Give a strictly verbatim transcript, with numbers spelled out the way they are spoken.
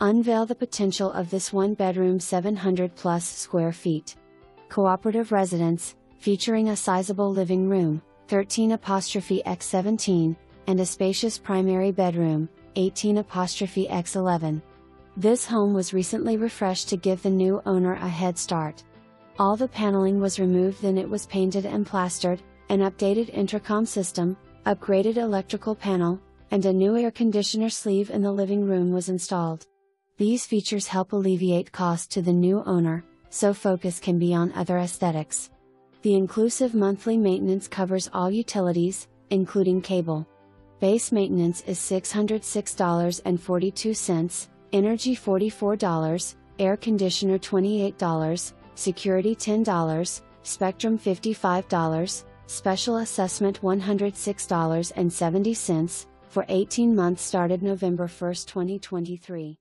unveil the potential of this one-bedroom seven hundred plus square feet cooperative residence, featuring a sizable living room, thirteen by seventeen, and a spacious primary bedroom, eighteen by eleven. This home was recently refreshed to give the new owner a head start. All the paneling was removed, then it was painted and plastered, an updated intercom system, upgraded electrical panel, and a new air conditioner sleeve in the living room was installed. These features help alleviate costs to the new owner, so focus can be on other aesthetics. The inclusive monthly maintenance covers all utilities, including cable. Base maintenance is six hundred six dollars and forty-two cents. Energy forty-four dollars, air conditioner twenty-eight dollars, security ten dollars, Spectrum fifty-five dollars, special assessment one hundred six dollars and seventy cents, for eighteen months started November first, twenty twenty-three.